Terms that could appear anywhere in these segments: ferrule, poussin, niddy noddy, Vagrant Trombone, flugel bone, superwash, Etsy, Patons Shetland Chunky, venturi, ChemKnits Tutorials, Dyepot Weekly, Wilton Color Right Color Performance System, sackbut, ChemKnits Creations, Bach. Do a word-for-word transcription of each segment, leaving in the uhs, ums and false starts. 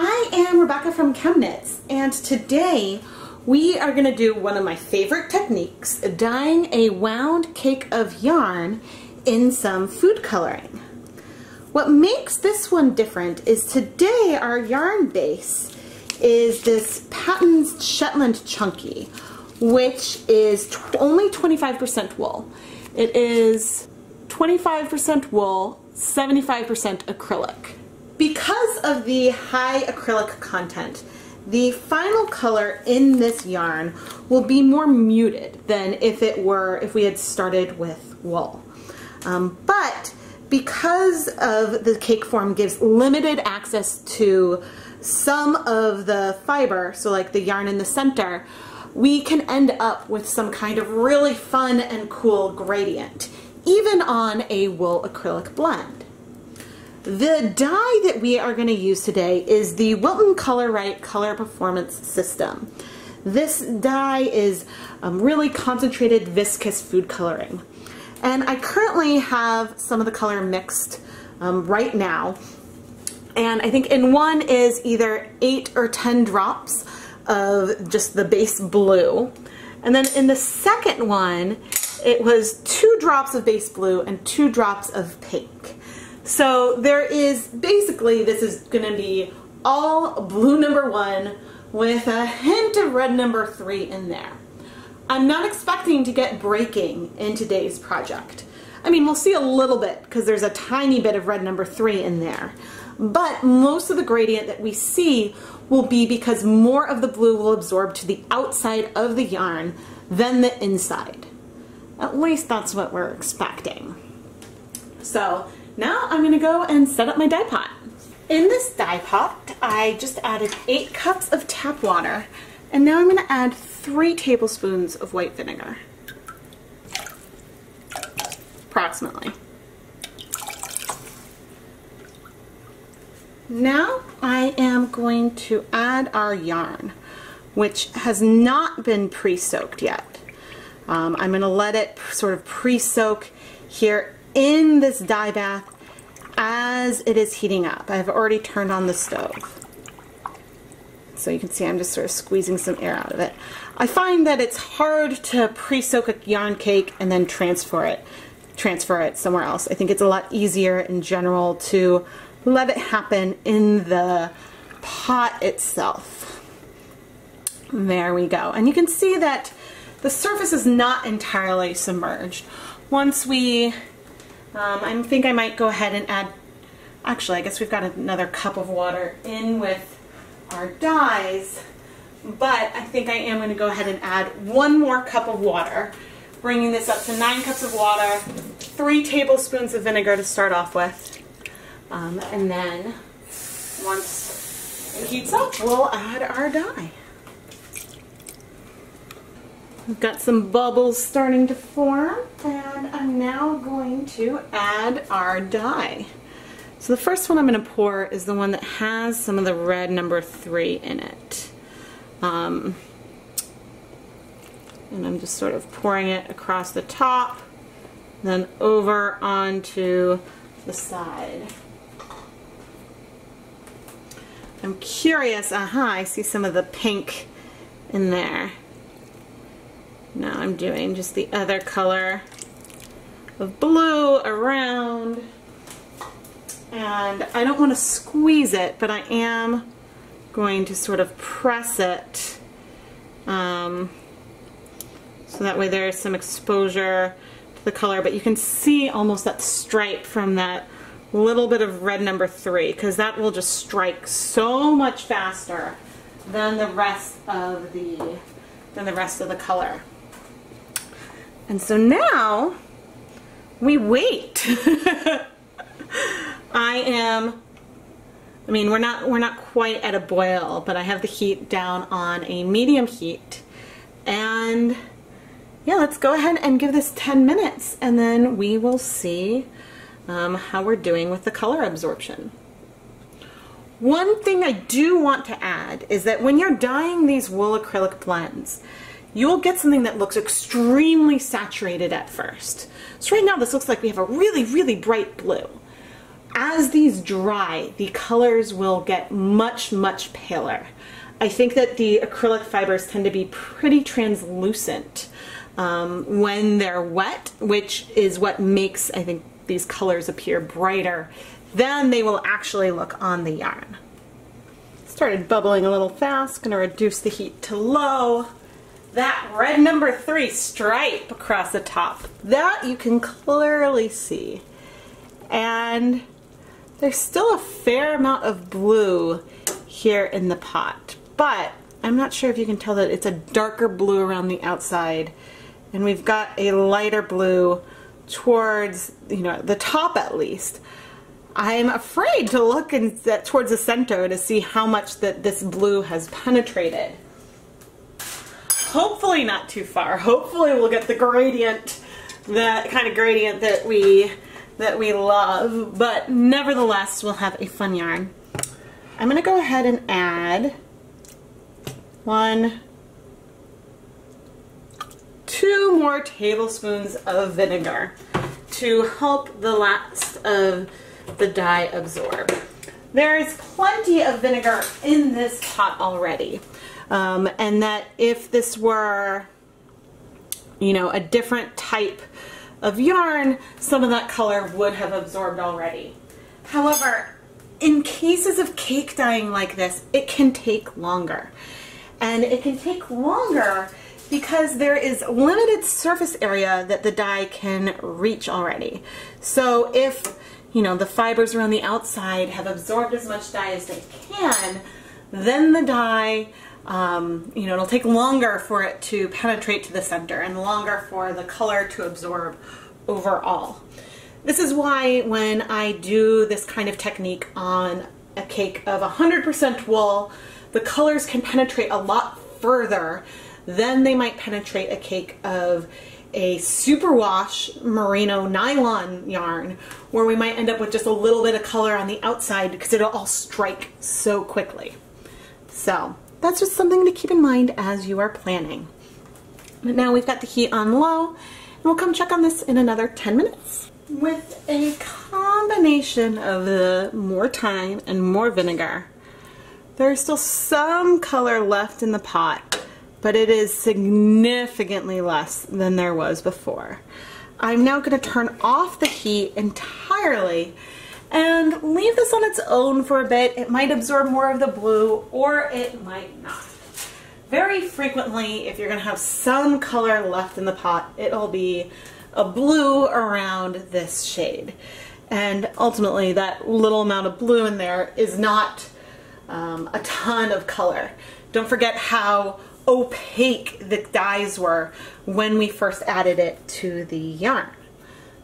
I am Rebecca from ChemKnits, and today we are going to do one of my favorite techniques, dyeing a wound cake of yarn in some food coloring. What makes this one different is today our yarn base is this Patons Shetland Chunky, which is only twenty-five percent wool. It is twenty-five percent wool, seventy-five percent acrylic. Because of the high acrylic content, the final color in this yarn will be more muted than if it were if we had started with wool. Um, but because of the cake form gives limited access to some of the fiber, so like the yarn in the center, we can end up with some kind of really fun and cool gradient, even on a wool acrylic blend. The dye that we are going to use today is the Wilton Color Right Color Performance System. This dye is um, really concentrated viscous food coloring. And I currently have some of the color mixed um, right now. And I think in one is either eight or ten drops of just the base blue. And then in the second one, it was two drops of base blue and two drops of pink. So there is, basically, this is going to be all blue number one with a hint of red number three in there. I'm not expecting to get breaking in today's project. I mean, we'll see a little bit because there's a tiny bit of red number three in there. But most of the gradient that we see will be because more of the blue will absorb to the outside of the yarn than the inside. At least that's what we're expecting. So now I'm going to go and set up my dye pot. In this dye pot, I just added eight cups of tap water, and now I'm going to add three tablespoons of white vinegar, approximately. Now I am going to add our yarn, which has not been pre-soaked yet. Um, I'm going to let it sort of pre-soak here in this dye bath as it is heating up. I've already turned on the stove. So you can see I'm just sort of squeezing some air out of it. I find that it's hard to pre-soak a yarn cake and then transfer it, transfer it somewhere else. I think it's a lot easier in general to let it happen in the pot itself. There we go. And you can see that the surface is not entirely submerged. Once we Um, I think I might go ahead and add, actually I guess we've got another cup of water in with our dyes, but I think I am going to go ahead and add one more cup of water, bringing this up to nine cups of water, three tablespoons of vinegar to start off with, um, and then once it heats up, we'll add our dye. We've got some bubbles starting to form, and I'm now going to add our dye. So the first one I'm going to pour is the one that has some of the red number three in it. Um, and I'm just sort of pouring it across the top, then over onto the side. I'm curious, aha, uh-huh, I see some of the pink in there. Now I'm doing just the other color of blue around, and I don't want to squeeze it, but I am going to sort of press it um, so that way there's some exposure to the color, but you can see almost that stripe from that little bit of red number three, because that will just strike so much faster than the rest of the than the rest of the color. And so now, we wait. I am, I mean, we're not, we're not quite at a boil, but I have the heat down on a medium heat. And yeah, let's go ahead and give this ten minutes, and then we will see um, how we're doing with the color absorption. One thing I do want to add is that when you're dyeing these wool acrylic blends, you'll get something that looks extremely saturated at first. So right now this looks like we have a really, really bright blue. as these dry, the colors will get much, much paler. I think that the acrylic fibers tend to be pretty translucent um, when they're wet, which is what makes, I think, these colors appear brighter than they will actually look on the yarn. Started bubbling a little fast, gonna reduce the heat to low. That red number three stripe across the top, that you can clearly see. And there's still a fair amount of blue here in the pot, but I'm not sure if you can tell that it's a darker blue around the outside, and we've got a lighter blue towards, you know, the top at least. I'm afraid to look in that towards the center to see how much that this blue has penetrated. Hopefully not too far. Hopefully we'll get the gradient, that kind of gradient that we that we love, but nevertheless we'll have a fun yarn. I'm gonna go ahead and add one, two more tablespoons of vinegar to help the last of the dye absorb. There's plenty of vinegar in this pot already, um, and that if this were, you know, a different type of yarn, some of that color would have absorbed already. However, in cases of cake dyeing like this, it can take longer. And it can take longer because there is limited surface area that the dye can reach already. So if, you know, the fibers around the outside have absorbed as much dye as they can, then the dye, um, you know, it'll take longer for it to penetrate to the center and longer for the color to absorb overall. This is why when I do this kind of technique on a cake of one hundred percent wool, the colors can penetrate a lot further than they might penetrate a cake of a superwash merino nylon yarn, where we might end up with just a little bit of color on the outside because it'll all strike so quickly. So that's just something to keep in mind as you are planning. But now we've got the heat on low, and we'll come check on this in another ten minutes. With a combination of the more time and more vinegar, there's still some color left in the pot, but it is significantly less than there was before. I'm now going to turn off the heat entirely and leave this on its own for a bit. It might absorb more of the blue, or it might not. Very frequently, if you're going to have some color left in the pot, it'll be a blue around this shade, and ultimately that little amount of blue in there is not um, a ton of color. Don't forget how opaque the dyes were when we first added it to the yarn.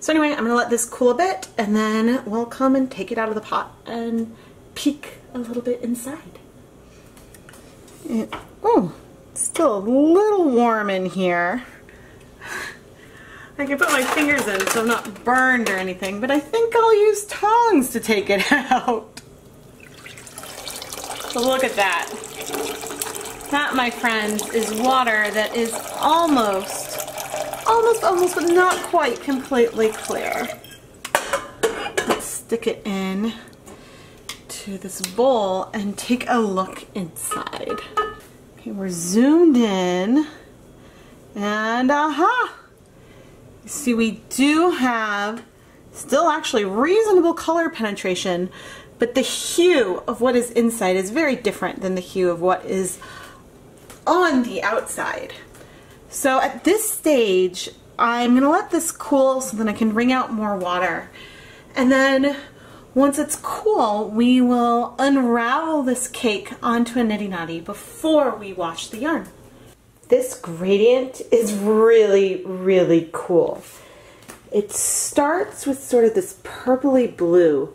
So anyway, I'm gonna let this cool a bit, and then we'll come and take it out of the pot and peek a little bit inside. And, oh, still a little warm in here. I can put my fingers in so I'm not burned or anything, but I think I'll use tongs to take it out. So look at that. That, my friends, is water that is almost, almost, almost, but not quite completely clear. Let's stick it in to this bowl and take a look inside. Okay, we're zoomed in, and aha! See, we do have still actually reasonable color penetration, but the hue of what is inside is very different than the hue of what is on the outside. So at this stage, I'm going to let this cool so then I can wring out more water. And then once it's cool, we will unravel this cake onto a niddy noddy before we wash the yarn. This gradient is really, really cool. It starts with sort of this purpley blue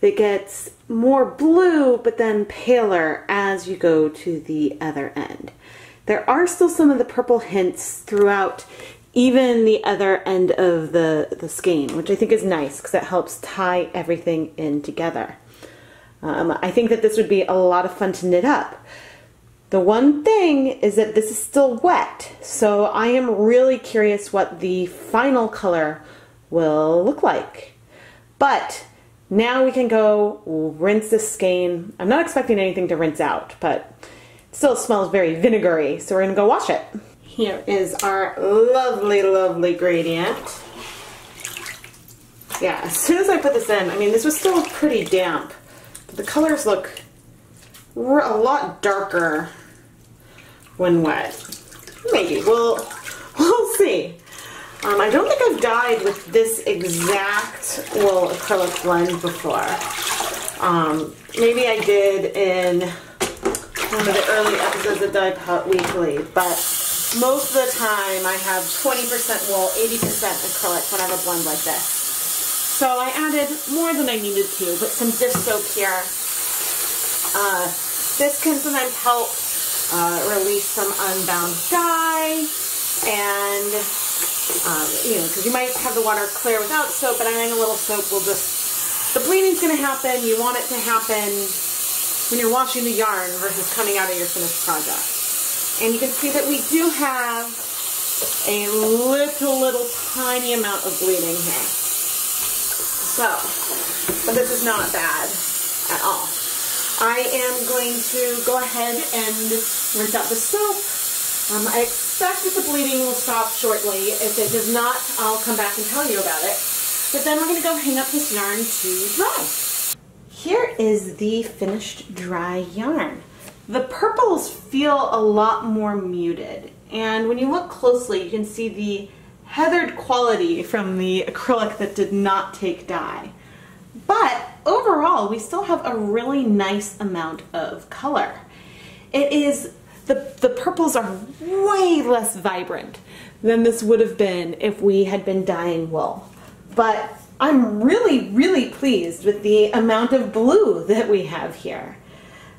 that gets more blue but then paler as you go to the other end. There are still some of the purple hints throughout even the other end of the, the skein, which I think is nice because it helps tie everything in together. Um, I think that this would be a lot of fun to knit up. The one thing is that this is still wet, so I am really curious what the final color will look like. But Now we can go rinse this skein. I'm not expecting anything to rinse out, but it still smells very vinegary, so we're gonna go wash it. Here is our lovely, lovely gradient. Yeah, as soon as I put this in, I mean, this was still pretty damp, but the colors look a lot darker when wet. Maybe, we'll, we'll see. Um, I don't think I've dyed with this exact wool acrylic blend before. Um, maybe I did in one of the early episodes of Dyepot Weekly, but most of the time I have twenty percent wool, eighty percent acrylic when I have a blend like this. So I added more than I needed to, but some dish soap here. Uh, this can sometimes help uh, release some unbound dye, and Um, you know, because you might have the water clear without soap, but adding a little soap will just, the bleeding's going to happen. You want it to happen when you're washing the yarn versus coming out of your finished project. And you can see that we do have a little, little tiny amount of bleeding here. So, but this is not bad at all. I am going to go ahead and rinse out the soap. Um, I expect that the bleeding will stop shortly. If it does not, I'll come back and tell you about it. But then we're going to go hang up this yarn to dry. Here is the finished dry yarn. The purples feel a lot more muted. And when you look closely, you can see the heathered quality from the acrylic that did not take dye. But overall, we still have a really nice amount of color. It is The, the purples are way less vibrant than this would have been if we had been dyeing wool. But I'm really, really pleased with the amount of blue that we have here.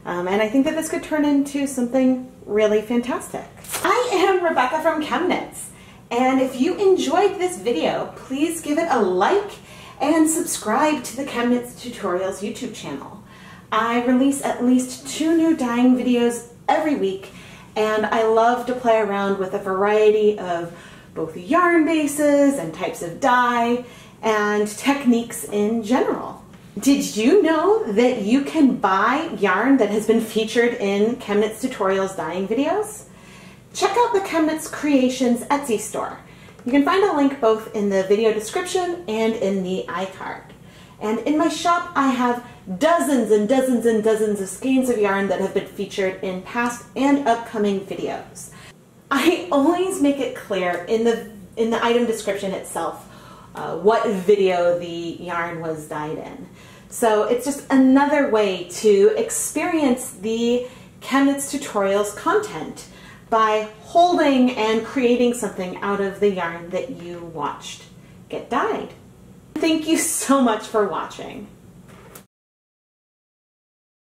Um, and I think that this could turn into something really fantastic. I am Rebecca from ChemKnits, and if you enjoyed this video, please give it a like and subscribe to the ChemKnits Tutorials YouTube channel. I release at least two new dyeing videos every week, and I love to play around with a variety of both yarn bases and types of dye and techniques in general. Did you know that you can buy yarn that has been featured in ChemKnits Tutorials dyeing videos? Check out the ChemKnits Creations Etsy store. You can find a link both in the video description and in the iCard. And in my shop, I have dozens and dozens and dozens of skeins of yarn that have been featured in past and upcoming videos. I always make it clear in the in the item description itself uh, what video the yarn was dyed in. So it's just another way to experience the ChemKnits Tutorials content by holding and creating something out of the yarn that you watched get dyed. Thank you so much for watching.